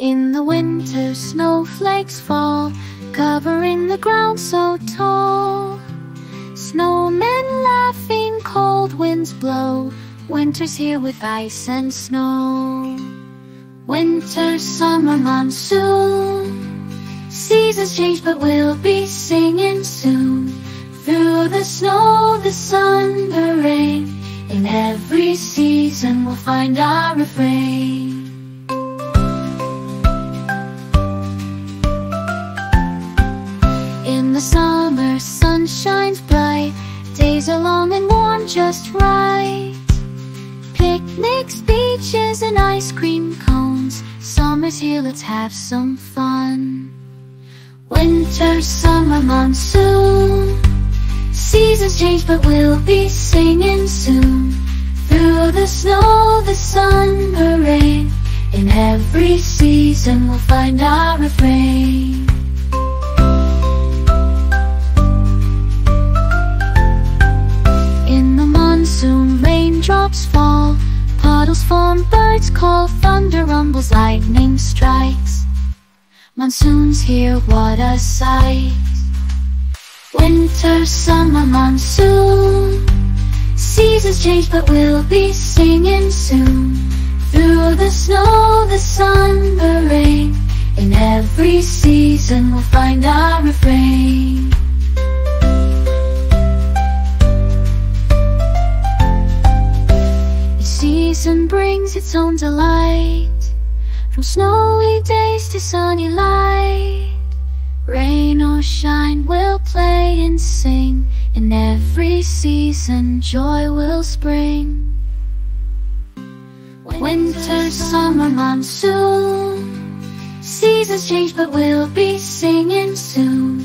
In the winter, snowflakes fall, covering the ground so tall. Snowmen laughing, cold winds blow, winter's here with ice and snow. Winter, summer, monsoon, seasons change but we'll be singing soon. Through the snow, the sun, the rain, in every season we'll find our refrain. In the summer, sun shines bright, days are long and warm just right. Picnics, beaches, and ice cream cones, summer's here, let's have some fun. Winter, summer, monsoon, seasons change but we'll be singing soon. Through the snow, the sun, the rain, in every season we'll find our refrain. In the monsoon, raindrops fall, puddles form, birds call, thunder rumbles, lightning strikes. Monsoon's here, what a sight. Winter, summer, monsoon, seasons change but we'll be singing soon. Through the snow, the sun, the rain, in every season we'll find our refrain. Each season brings its own delight, from snowy days to sunny light. Rain or shine, we'll play and sing, in every season joy will spring. Winter, summer, monsoon, seasons change but we'll be singing soon.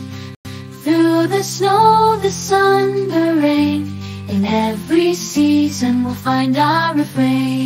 Through the snow, the sun, the rain, in every season we'll find our refrain.